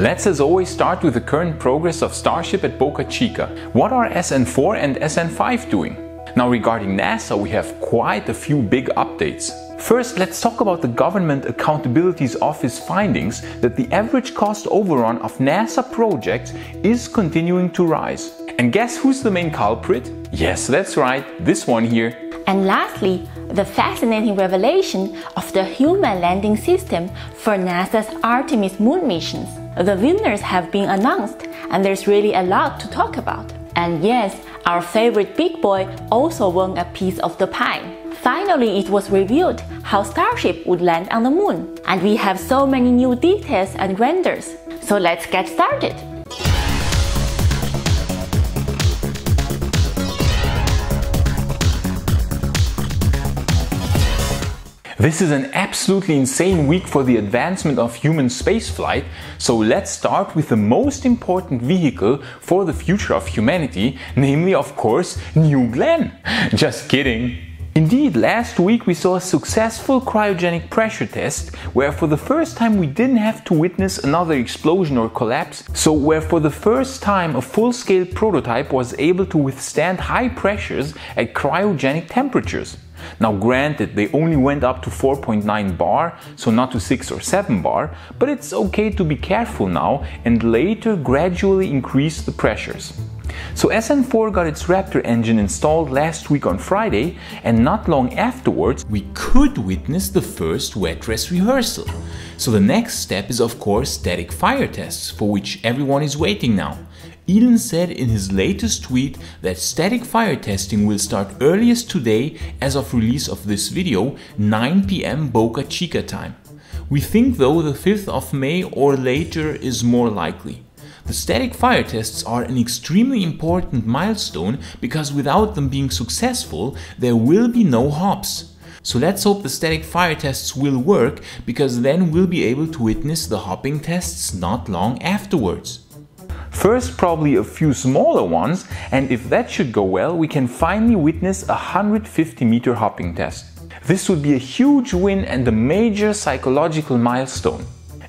Let's, as always, start with the current progress of Starship at Boca Chica. What are SN4 and SN5 doing? Now, regarding NASA, we have quite a few big updates. First, let's talk about the Government Accountability Office findings that the average cost overrun of NASA projects is continuing to rise. And guess who's the main culprit? Yes, that's right, this one here. And lastly, the fascinating revelation of the human landing system for NASA's Artemis moon missions. The winners have been announced, and there's really a lot to talk about. And yes, our favorite big boy also won a piece of the pie. Finally, it was revealed how Starship would land on the moon. And we have so many new details and renders. So let's get started. This is an absolutely insane week for the advancement of human spaceflight, so let's start with the most important vehicle for the future of humanity, namely, of course, New Glenn. Just kidding. Indeed, last week we saw a successful cryogenic pressure test, where for the first time we didn't have to witness another explosion or collapse, so where for the first time a full-scale prototype was able to withstand high pressures at cryogenic temperatures. Now granted, they only went up to 4.9 bar, so not to 6 or 7 bar, but it's okay to be careful now and later gradually increase the pressures. So SN4 got its Raptor engine installed last week on Friday, and not long afterwards we could witness the first wet dress rehearsal. So the next step is, of course, static fire tests, for which everyone is waiting now. Elon said in his latest tweet that static fire testing will start earliest today as of release of this video, 9 PM Boca Chica time. We think though the 5th of May or later is more likely. The static fire tests are an extremely important milestone because without them being successful, there will be no hops. So let's hope the static fire tests will work, because then we'll be able to witness the hopping tests not long afterwards. First, probably a few smaller ones, and if that should go well, we can finally witness a 150-meter hopping test. This would be a huge win and a major psychological milestone.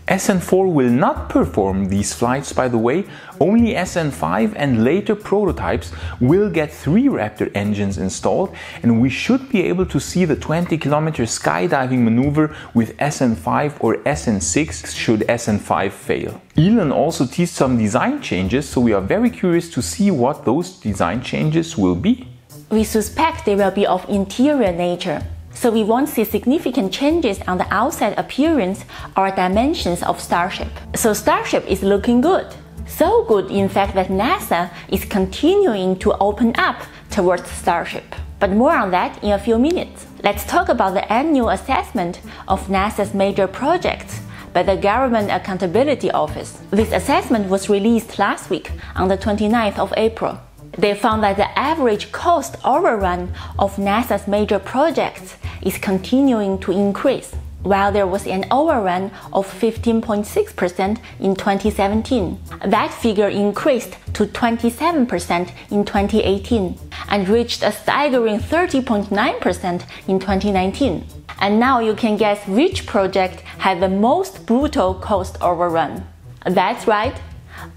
SN4 will not perform these flights, by the way. Only SN5 and later prototypes will get 3 Raptor engines installed, and we should be able to see the 20-kilometer skydiving maneuver with SN5 or SN6 should SN5 fail. Elon also teased some design changes, so we are very curious to see what those design changes will be. We suspect they will be of interior nature. So we won't see significant changes on the outside appearance or dimensions of Starship. So Starship is looking good. So good, in fact, that NASA is continuing to open up towards Starship. But more on that in a few minutes. Let's talk about the annual assessment of NASA's major projects by the Government Accountability Office. This assessment was released last week on the 29th of April. They found that the average cost overrun of NASA's major projects is continuing to increase, while there was an overrun of 15.6% in 2017. That figure increased to 27% in 2018 and reached a staggering 30.9% in 2019. And now you can guess which project had the most brutal cost overrun. That's right,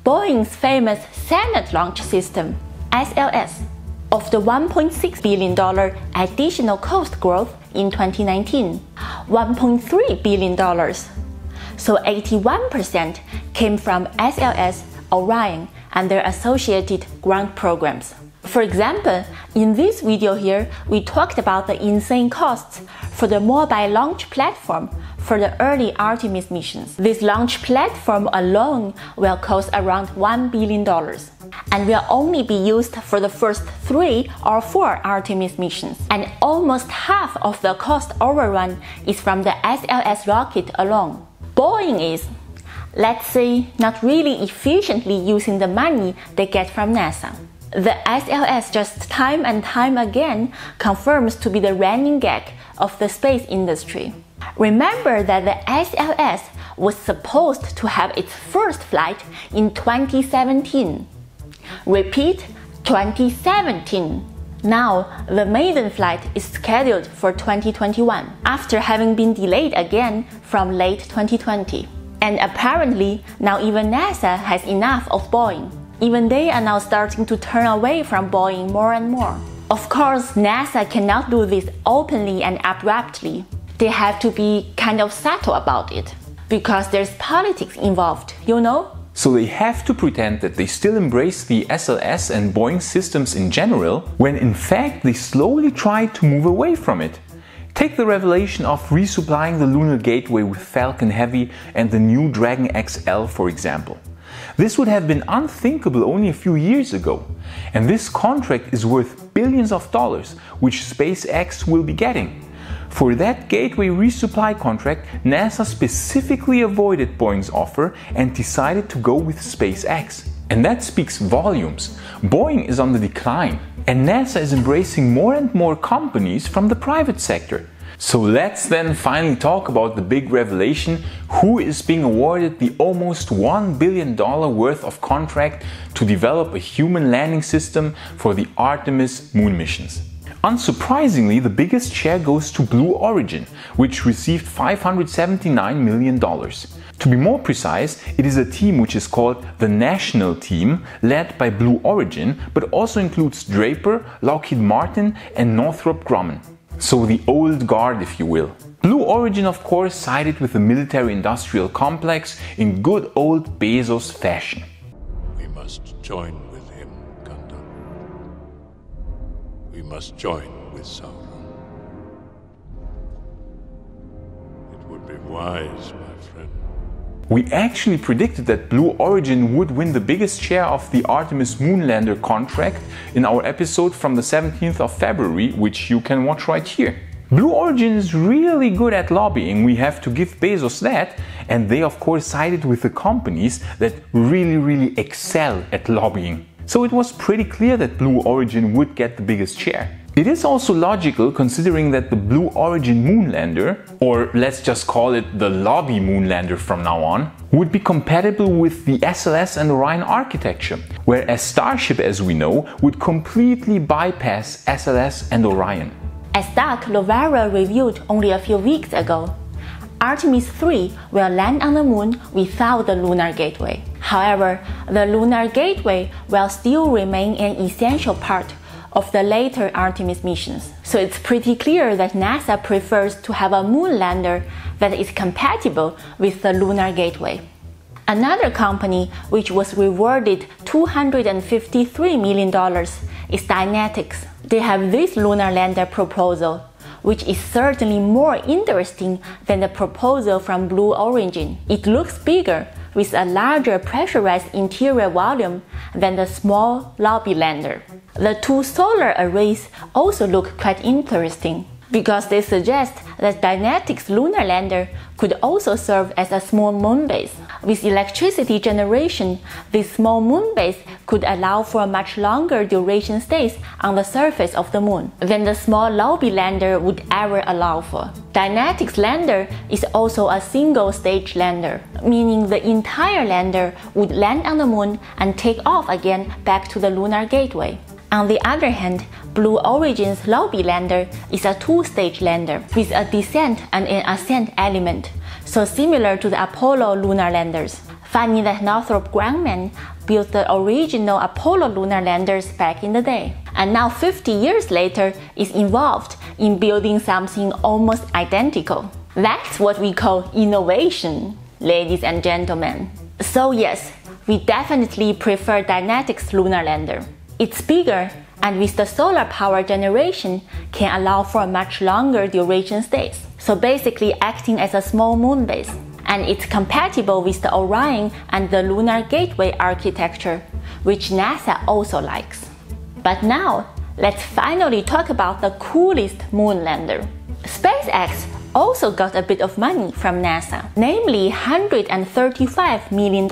Boeing's famous Senate launch system, SLS. Of the $1.6 billion additional cost growth in 2019, $1.3 billion, so 81%, came from SLS, Orion, and their associated grant programs. For example, in this video here, we talked about the insane costs for the mobile launch platform for the early Artemis missions. This launch platform alone will cost around $1 billion. And will only be used for the first 3 or 4 Artemis missions. And almost half of the cost overrun is from the SLS rocket alone. Boeing is, let's say, not really efficiently using the money they get from NASA. The SLS just time and time again confirms to be the running gag of the space industry. Remember that the SLS was supposed to have its first flight in 2017. Repeat, 2017. Now, the maiden flight is scheduled for 2021, after having been delayed again from late 2020. And apparently, now even NASA has enough of Boeing. Even they are now starting to turn away from Boeing more and more. Of course, NASA cannot do this openly and abruptly. They have to be kind of subtle about it, because there's politics involved, you know? So they have to pretend that they still embrace the SLS and Boeing systems in general, when in fact they slowly try to move away from it. Take the revelation of resupplying the Lunar Gateway with Falcon Heavy and the new Dragon XL, for example. This would have been unthinkable only a few years ago. And this contract is worth billions of dollars, which SpaceX will be getting. For that Gateway resupply contract, NASA specifically avoided Boeing's offer and decided to go with SpaceX. And that speaks volumes. Boeing is on the decline, and NASA is embracing more and more companies from the private sector. So let's then finally talk about the big revelation: who is being awarded the almost $1 billion worth of contract to develop a human landing system for the Artemis moon missions. Unsurprisingly, the biggest share goes to Blue Origin, which received $579 million. To be more precise, it is a team which is called the National Team, led by Blue Origin, but also includes Draper, Lockheed Martin and Northrop Grumman. So the old guard, if you will. Blue Origin, of course, sided with the military-industrial complex in good old Bezos fashion. We must join with him, Gundam. We must join with Sauron. It would be wise, my friend. We actually predicted that Blue Origin would win the biggest share of the Artemis Moonlander contract in our episode from the 17th of February, which you can watch right here. Blue Origin is really good at lobbying, we have to give Bezos that, and they of course sided with the companies that really excel at lobbying. So it was pretty clear that Blue Origin would get the biggest share. It is also logical considering that the Blue Origin Moonlander, or let's just call it the Lobby Moonlander from now on, would be compatible with the SLS and Orion architecture, whereas Starship, as we know, would completely bypass SLS and Orion. As Doug Lovara reviewed only a few weeks ago, Artemis 3 will land on the Moon without the Lunar Gateway. However, the Lunar Gateway will still remain an essential part of the later Artemis missions. So it's pretty clear that NASA prefers to have a moon lander that is compatible with the Lunar Gateway. Another company which was rewarded $253 million is Dynetics. They have this lunar lander proposal, which is certainly more interesting than the proposal from Blue Origin. It looks bigger, with a larger pressurized interior volume than the small lobby lander. The two solar arrays also look quite interesting, because they suggest that Dynetics' lunar lander could also serve as a small moon base. With electricity generation, this small moon base could allow for much longer duration stays on the surface of the moon than the small lobby lander would ever allow for. Dynetics' lander is also a single-stage lander, meaning the entire lander would land on the moon and take off again back to the Lunar Gateway. On the other hand, Blue Origin's lobby lander is a two-stage lander with a descent and an ascent element, so similar to the Apollo lunar landers. Funny that Northrop Grumman built the original Apollo lunar landers back in the day, and now 50 years later is involved in building something almost identical. That's what we call innovation, ladies and gentlemen. So yes, we definitely prefer Dynetics' lunar lander. It's bigger, and with the solar power generation, can allow for much longer duration stays, so basically acting as a small moon base. And it's compatible with the Orion and the Lunar Gateway architecture, which NASA also likes. But now, let's finally talk about the coolest moonlander. SpaceX also got a bit of money from NASA, namely $135 million,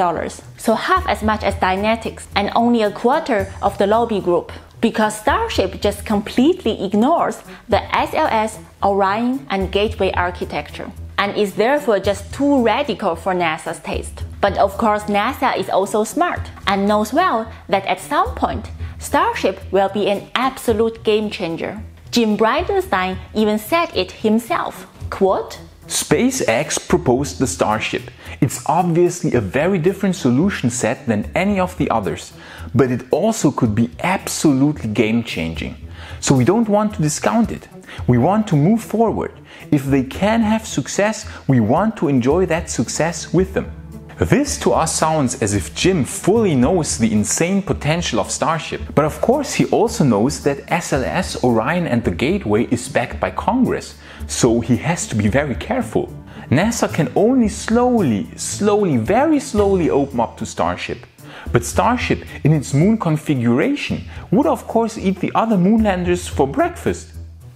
so half as much as Dynetics and only a quarter of the lobby group, because Starship just completely ignores the SLS, Orion and Gateway architecture and is therefore just too radical for NASA's taste. But of course NASA is also smart and knows well that at some point Starship will be an absolute game changer. Jim Bridenstine even said it himself. Quote, SpaceX proposed the Starship. It's obviously a very different solution set than any of the others, but it also could be absolutely game-changing. So we don't want to discount it. We want to move forward. If they can have success, we want to enjoy that success with them. This to us sounds as if Jim fully knows the insane potential of Starship, but of course he also knows that SLS, Orion and the Gateway is backed by Congress, so he has to be very careful. NASA can only very slowly open up to Starship. But Starship in its moon configuration would of course eat the other moonlanders for breakfast.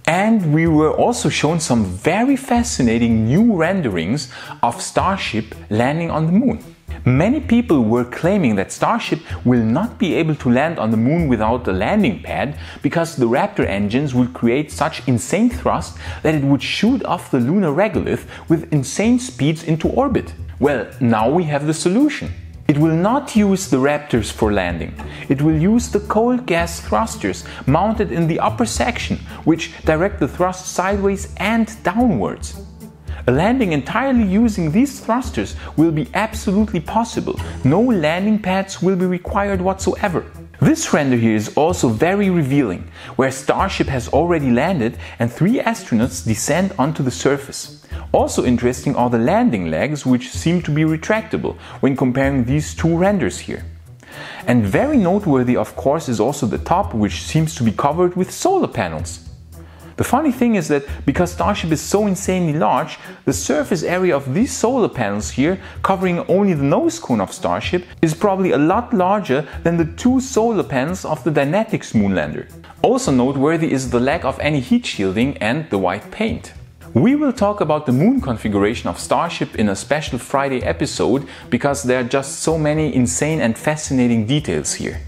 And we were also shown some very fascinating new renderings of Starship landing on the moon. Many people were claiming that Starship will not be able to land on the moon without a landing pad because the Raptor engines would create such insane thrust that it would shoot off the lunar regolith with insane speeds into orbit. Well, now we have the solution. It will not use the Raptors for landing. It will use the cold gas thrusters mounted in the upper section, which direct the thrust sideways and downwards. A landing entirely using these thrusters will be absolutely possible. No landing pads will be required whatsoever. This render here is also very revealing, where Starship has already landed and 3 astronauts descend onto the surface. Also interesting are the landing legs, which seem to be retractable when comparing these two renders here. And very noteworthy of course is also the top, which seems to be covered with solar panels. The funny thing is that because Starship is so insanely large, the surface area of these solar panels here, covering only the nose cone of Starship, is probably a lot larger than the 2 solar panels of the Dynetics moonlander. Also noteworthy is the lack of any heat shielding and the white paint. We will talk about the moon configuration of Starship in a special Friday episode because there are just so many insane and fascinating details here.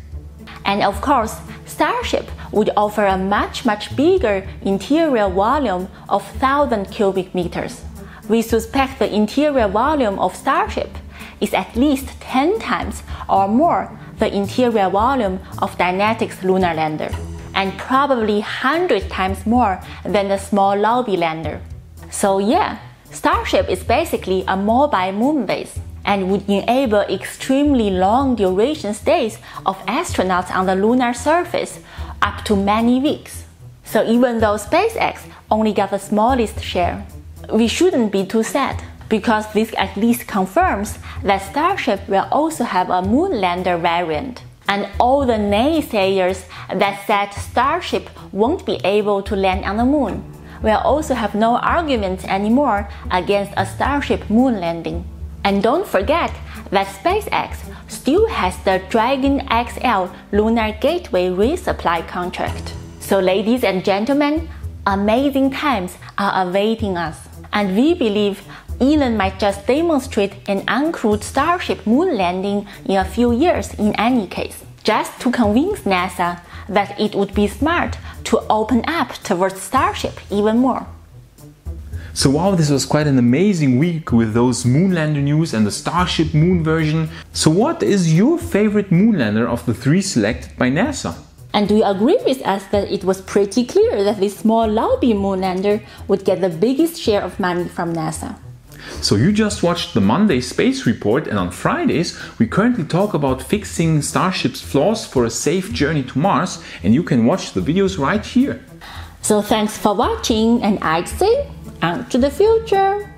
And of course, Starship would offer a much bigger interior volume of 1,000 cubic meters. We suspect the interior volume of Starship is at least 10 times or more the interior volume of Dynetics lunar lander, and probably 100 times more than the small lobby lander. So yeah, Starship is basically a mobile moon base and would enable extremely long duration stays of astronauts on the lunar surface, up to many weeks. So even though SpaceX only got the smallest share, we shouldn't be too sad, because this at least confirms that Starship will also have a moonlander variant. And all the naysayers that said Starship won't be able to land on the moon will also have no arguments anymore against a Starship moon landing. And don't forget that SpaceX still has the Dragon XL Lunar Gateway resupply contract. So ladies and gentlemen, amazing times are awaiting us. And we believe Elon might just demonstrate an uncrewed Starship moon landing in a few years in any case, just to convince NASA that it would be smart to open up towards Starship even more. So wow, this was quite an amazing week with those moonlander news and the Starship moon version. So what is your favorite moonlander of the 3 selected by NASA? And do you agree with us that it was pretty clear that this small lobby moonlander would get the biggest share of money from NASA? So you just watched the Monday Space Report, and on Fridays we currently talk about fixing Starship's flaws for a safe journey to Mars, and you can watch the videos right here. So thanks for watching, and I'd say, on to the future!